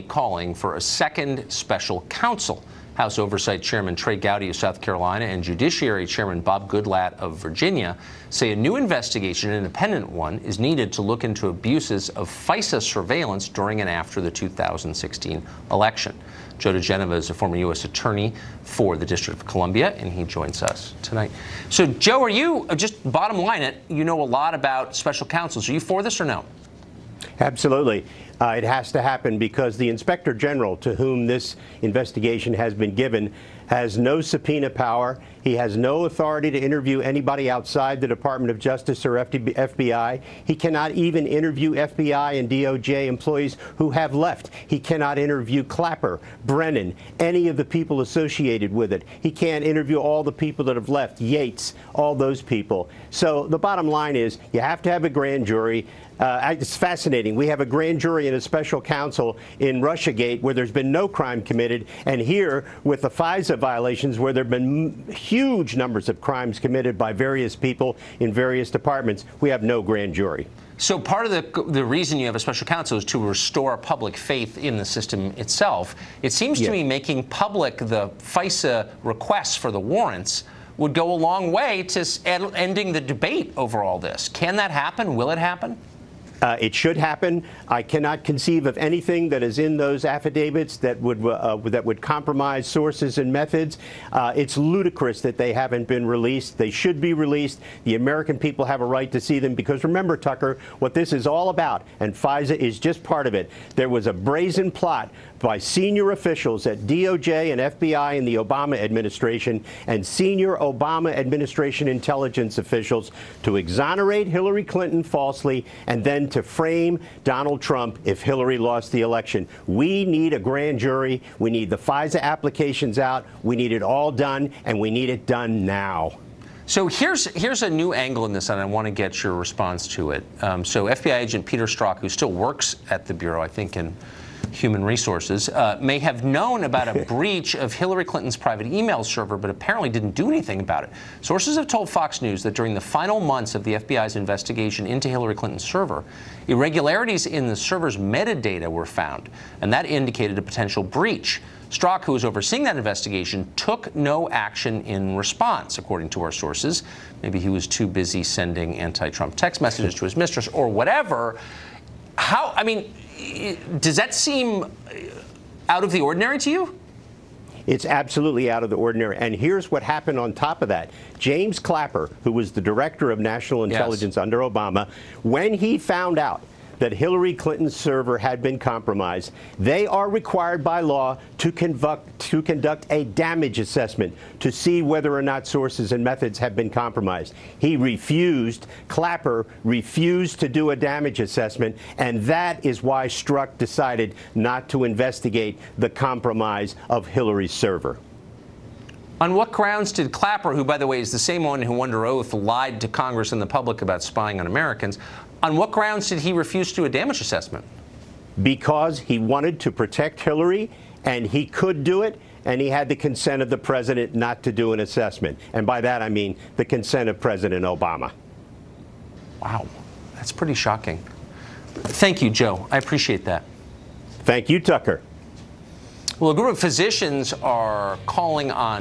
Calling for a second special counsel. House Oversight Chairman Trey Gowdy of South Carolina and Judiciary Chairman Bob Goodlatte of Virginia say a new investigation, an independent one, is needed to look into abuses of FISA surveillance during and after the 2016 election. Joe DiGenova is a former U.S. attorney for the District of Columbia, and he joins us tonight. So, Joe, are you, just bottom line it, you know a lot about special counsels. Are you for this or no? Absolutely. It has to happen because the Inspector General, to whom this investigation has been given, has no subpoena power. He has no authority to interview anybody outside the Department of Justice or FBI. He cannot even interview FBI and DOJ employees who have left. He cannot interview Clapper, Brennan, any of the people associated with it. He can't interview all the people that have left, Yates, all those people. So the bottom line is you have to have a grand jury. It's fascinating. We have a grand jury and a special counsel in Russiagate where there's been no crime committed, and here with the FISA violations where there have been huge numbers of crimes committed by various people in various departments, we have no grand jury. So part of the reason you have a special counsel is to restore public faith in the system itself. It seems to me making public the FISA requests for the warrants would go a long way to ending the debate over all this. Can that happen? Will it happen? It should happen. I cannot conceive of anything that is in those affidavits that would compromise sources and methods. It's ludicrous that they haven't been released. They should be released. The American people have a right to see them because, remember, Tucker, what this is all about, and FISA is just part of it, there was a brazen plot by senior officials at DOJ and FBI in the Obama administration and senior Obama administration intelligence officials to exonerate Hillary Clinton falsely and then to frame Donald Trump if Hillary lost the election. We need a grand jury. We need the FISA applications out. We need it all done, and we need it done now. So here's a new angle in this, and I want to get your response to it. So FBI agent Peter Strzok, who still works at the Bureau, I think, in Human Resources, may have known about a breach of Hillary Clinton's private email server, but apparently didn't do anything about it. Sources have told Fox News that during the final months of the FBI's investigation into Hillary Clinton's server, irregularities in the server's metadata were found, and that indicated a potential breach. Strzok, who was overseeing that investigation, took no action in response, according to our sources. Maybe he was too busy sending anti-Trump text messages to his mistress or whatever. How, I mean, does that seem out of the ordinary to you? It's absolutely out of the ordinary. And here's what happened on top of that. James Clapper, who was the director of national intelligence under Obama, when he found out that Hillary Clinton's server had been compromised, they are required by law to conduct a damage assessment to see whether or not sources and methods have been compromised. He refused, Clapper refused to do a damage assessment, and that is why Strzok decided not to investigate the compromise of Hillary's server. On what grounds did Clapper, who, by the way, is the same one who under oath lied to Congress and the public about spying on Americans, on what grounds did he refuse to do a damage assessment? Because he wanted to protect Hillary, and he could do it, and he had the consent of the president not to do an assessment. And by that I mean the consent of President Obama. Wow, that's pretty shocking. Thank you, Joe. I appreciate that. Thank you, Tucker. Well, a group of physicians are calling on